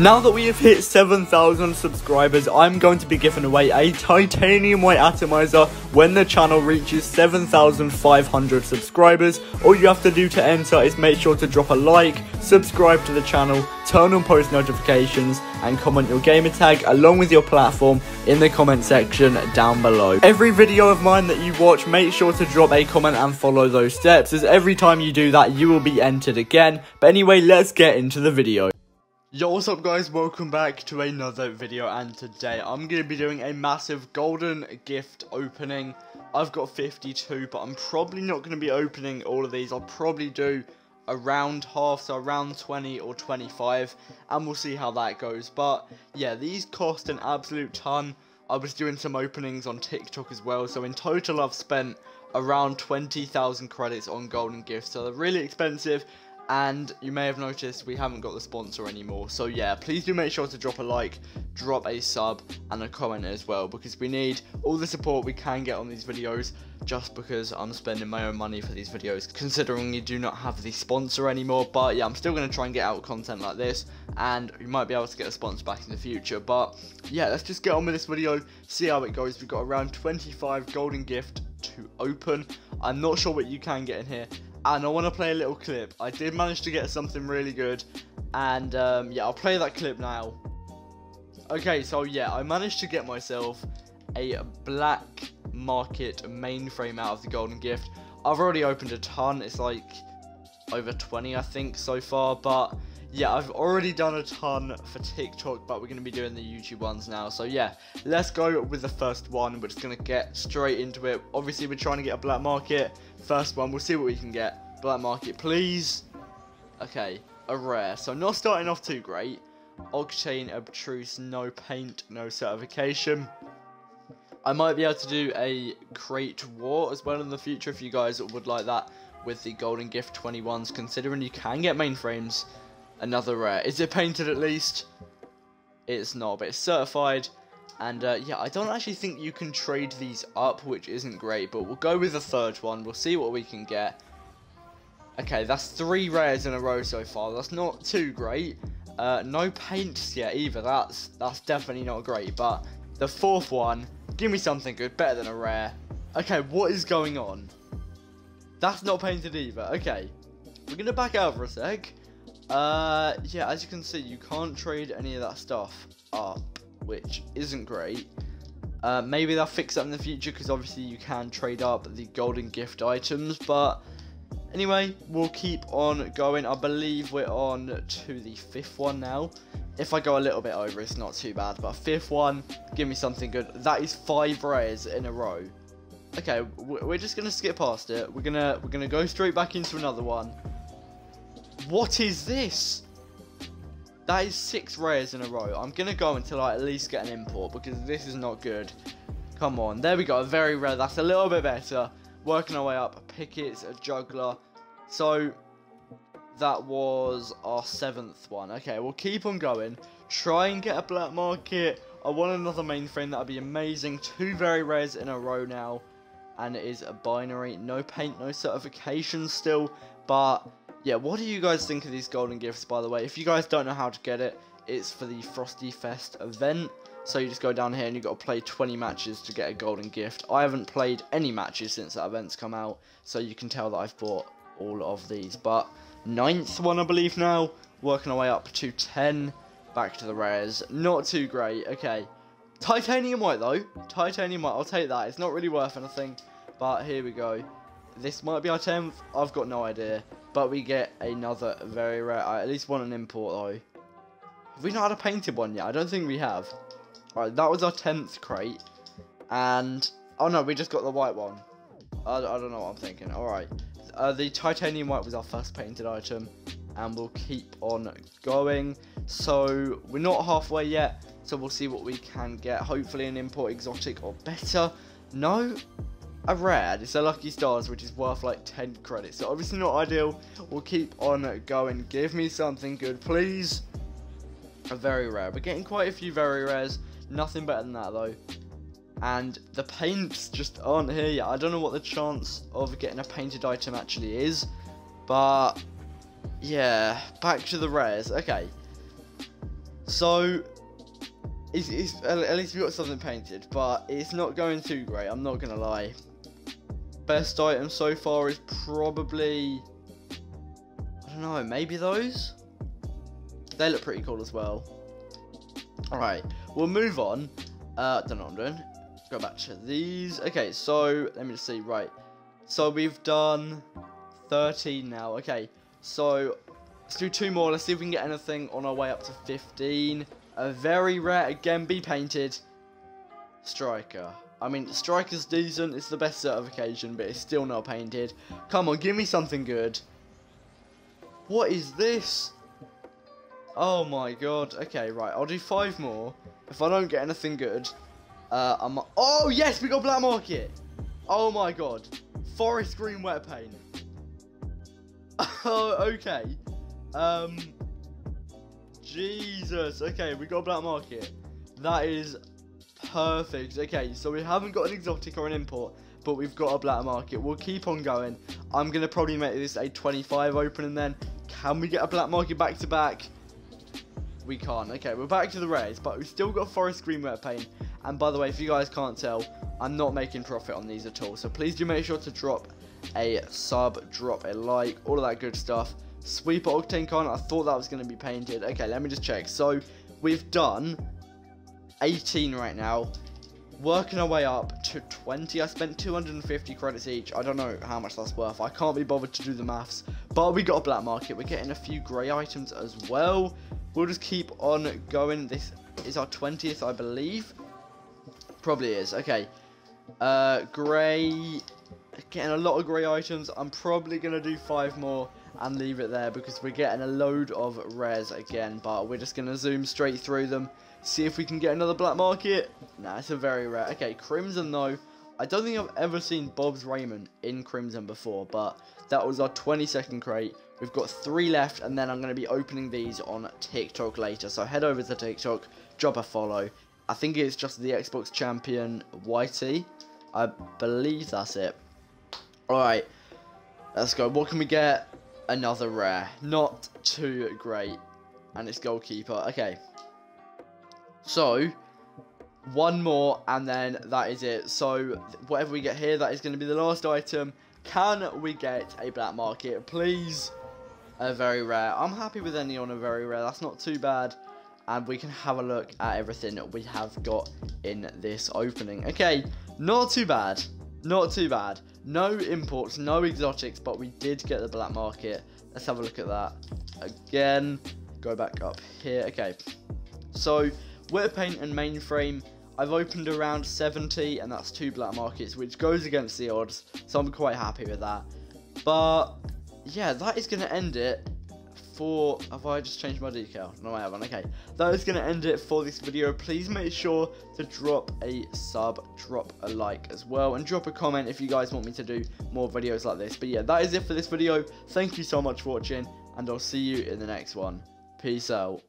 Now that we have hit 7,000 subscribers, I'm going to be giving away a titanium white atomizer when the channel reaches 7,500 subscribers. All you have to do to enter is make sure to drop a like, subscribe to the channel, turn on post notifications, and comment your gamer tag along with your platform in the comment section down below. Every video of mine that you watch, make sure to drop a comment and follow those steps, as every time you do that, you will be entered again. But anyway, let's get into the video. Yo, what's up guys, welcome back to another video, and today I'm going to be doing a massive golden gift opening. I've got 52, but I'm probably not going to be opening all of these. I'll probably do around half, so around 20 or 25, and we'll see how that goes. But yeah, these cost an absolute ton. I was doing some openings on TikTok as well, so in total I've spent around 20,000 credits on golden gifts, so they're really expensive. And you may have noticed we haven't got the sponsor anymore. So yeah, please do make sure to drop a like, drop a sub, and a comment as well, because we need all the support we can get on these videos, just because I'm spending my own money for these videos, considering you do not have the sponsor anymore. But yeah, I'm still going to try and get out content like this, and you might be able to get a sponsor back in the future. But yeah, let's just get on with this video, see how it goes. We've got around 25 golden gift to open. I'm not sure what you can get in here, and I want to play a little clip. I did manage to get something really good, and yeah, I'll play that clip now. Okay, so yeah, I managed to get myself a Black Market Mainframe out of the golden gift. I've already opened a ton. It's like over 20, I think, so far. But yeah, I've already done a ton for TikTok, but we're going to be doing the YouTube ones now. So yeah, let's go with the first one. We're just going to get straight into it. Obviously, we're trying to get a Black Market. First one, we'll see what we can get. Black Market, please. Okay, a rare. So not starting off too great. Octane, obtruse, no paint, no certification. I might be able to do a crate war as well in the future if you guys would like that with the golden gift 21s, considering you can get mainframes. Another rare. Is it painted at least? It's not, but it's certified. And yeah, I don't actually think you can trade these up, which isn't great, but we'll go with the third one. We'll see what we can get. Okay, that's three rares in a row so far. That's not too great. No paints yet either. That's definitely not great. But the fourth one, give me something good, better than a rare. Okay, what is going on? That's not painted either. Okay, we're going to back out for a sec. Yeah, as you can see, you can't trade any of that stuff up, which isn't great. Maybe they'll fix that in the future, because obviously you can trade up the golden gift items. But anyway, we'll keep on going. I believe we're on to the fifth one now. If I go a little bit over, it's not too bad. But fifth one, give me something good. That is five rares in a row. Okay, we're just gonna skip past it. We're gonna go straight back into another one. What is this? That is six rares in a row. I'm going to go until I at least get an import, because this is not good. Come on. There we go. Very rare. That's a little bit better. Working our way up. Pickets, a juggler. So that was our seventh one. Okay, we'll keep on going. Try and get a Black Market. I want another mainframe. That would be amazing. Two very rares in a row now. And it is a binary. No paint, no certification still. But yeah, what do you guys think of these golden gifts, by the way? If you guys don't know how to get it, it's for the Frosty Fest event. So you just go down here and you've got to play 20 matches to get a golden gift. I haven't played any matches since that event's come out, so you can tell that I've bought all of these. But ninth one, I believe now. Working our way up to 10. Back to the rares. Not too great. Okay. Titanium white, though. Titanium white. I'll take that. It's not really worth anything. But here we go. This might be our 10th. I've got no idea. But we get another very rare. I at least want an import though. Have we not had a painted one yet? I don't think we have. Alright, that was our 10th crate. And oh no, we just got the white one. I don't know what I'm thinking. Alright. The titanium white was our first painted item. And we'll keep on going. So we're not halfway yet. So we'll see what we can get. Hopefully an import exotic or better. No. A rare. It's a Lucky Stars, which is worth like 10 credits. So obviously not ideal. We'll keep on going. Give me something good, please. A very rare. We're getting quite a few very rares. Nothing better than that though. And the paints just aren't here yet. I don't know what the chance of getting a painted item actually is. But yeah, back to the rares. Okay. So it's at least we got something painted, but it's not going too great, I'm not gonna lie. Best item so far is probably, I don't know, maybe those? They look pretty cool as well. Alright, we'll move on. Don't know what I'm doing. Go back to these. Okay, so let me just see. Right, so we've done 13 now. Okay, so let's do 2 more. Let's see if we can get anything on our way up to 15. A very rare, again, be painted Striker. I mean, Striker's decent. It's the best certification, but it's still not painted. Come on, give me something good. What is this? Oh my god. Okay, right. I'll do 5 more. If I don't get anything good, oh yes, we got Black Market. Oh my god. Forest green wet paint. Oh, okay. Jesus. Okay, we got Black Market. That is perfect. Okay, so we haven't got an exotic or an import, but we've got a Black Market. We'll keep on going. I'm going to probably make this a 25 opening then. Can we get a Black Market back to back? We can't. Okay, we're back to the rares, but we've still got forest green wet paint. And by the way, if you guys can't tell, I'm not making profit on these at all. So please do make sure to drop a sub, drop a like, all of that good stuff. Sweeper Octane Con, I thought that was going to be painted. Okay, let me just check. So we've done 18 right now, working our way up to 20. I spent 250 credits each. I don't know how much that's worth. I can't be bothered to do the maths. But we got a Black Market. We're getting a few grey items as well. We'll just keep on going. This is our 20th, I believe. Probably is. Okay. Grey. Getting a lot of grey items. I'm probably going to do 5 more and leave it there because we're getting a load of rares again. But we're just going to zoom straight through them. See if we can get another Black Market. Nah, it's a very rare. Okay, Crimson though. I don't think I've ever seen Bob's Raymond in Crimson before. But that was our 22nd crate. We've got 3 left, and then I'm going to be opening these on TikTok later. So head over to TikTok, drop a follow. I think it's just the Xbox Champion YT. I believe that's it. Alright, let's go. What can we get? Another rare. Not too great. And it's Goalkeeper. Okay. So, 1 more, and then that is it. So, whatever we get here, that is going to be the last item. Can we get a Black Market, please? A very rare. I'm happy with any on a very rare. That's not too bad. And we can have a look at everything that we have got in this opening. Okay, not too bad. Not too bad. No imports, no exotics, but we did get the Black Market. Let's have a look at that again. Go back up here. Okay. So, Wet Paint and Mainframe. I've opened around 70, and that's 2 Black Markets, which goes against the odds, so I'm quite happy with that. But, yeah, that is going to end it for... Have I just changed my decal? No, I haven't. Okay. That is going to end it for this video. Please make sure to drop a sub, drop a like as well, and drop a comment if you guys want me to do more videos like this. But, yeah, that is it for this video. Thank you so much for watching, and I'll see you in the next one. Peace out.